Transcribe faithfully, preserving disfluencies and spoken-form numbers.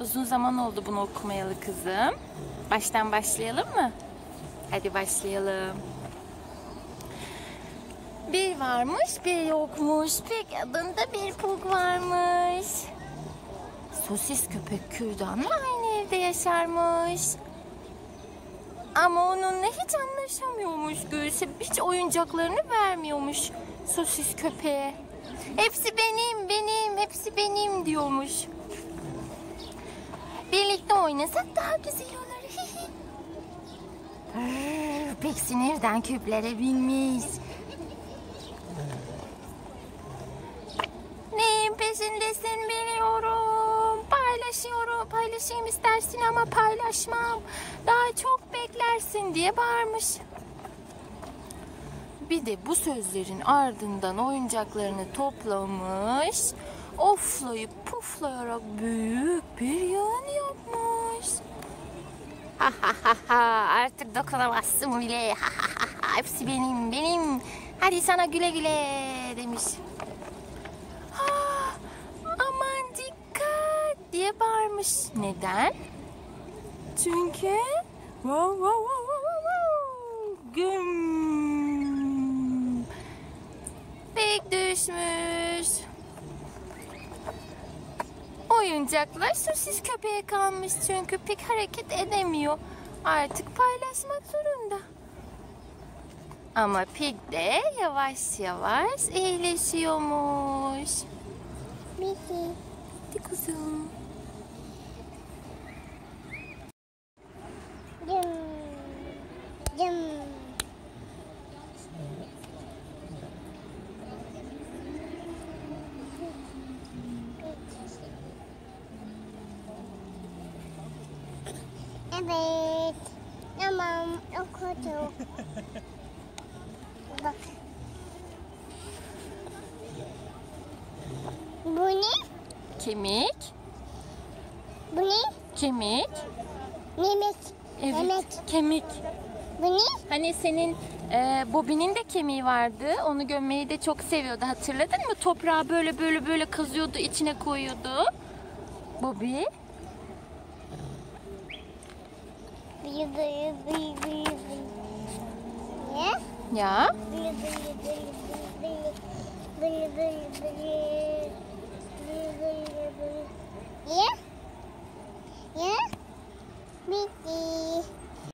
Uzun zaman oldu bunu okumayalı kızım. Baştan başlayalım mı? Hadi başlayalım. Bir varmış, bir yokmuş. Pig adında bir pug varmış. Sosis köpek kürdanla aynı evde yaşarmış. Ama onunla hiç anlaşamıyormuş Gülce. Hiç oyuncaklarını vermiyormuş sosis köpeğe. Hepsi benim, benim, hepsi benim diyormuş. Birlikte oynasak daha güzel olur. Pig sinirden küplere binmiş. Neyin peşindesin biliyorum. Paylaşıyorum, paylaşayım istersin ama paylaşmam. Daha çok beklersin diye bağırmış. Bir de bu sözlerin ardından oyuncaklarını toplamış. Oflayıp puflayarak büyük bir yığın yapmış. Ha ha ha ha, artık dokunamazsın bile. Ha ha ha ha, hepsi benim benim. Hadi sana güle güle demiş. Ha, aman dikkat diye bağırmış. Neden? Çünkü wow wow wow wow wow güm. Pig düşmüş. Oyuncaklar sosis köpeğe kalmış çünkü Pig hareket edemiyor. Artık paylaşmak zorunda. Ama Pig de yavaş yavaş iyileşiyormuş. Pig'i. Hadi kuzum. Güm. Güm. Evet, tamam okudum. Bak. Bu ne? Kemik. Bu ne? Kemik. Yemek. Evet, yemek. Kemik. Bu ne? Hani senin e, Bobi'nin de kemiği vardı. Onu gömmeyi de çok seviyordu. Hatırladın mı? Toprağı böyle böyle böyle kazıyordu, içine koyuyordu. Bobi. Ya? Ya? Ya? Bitti.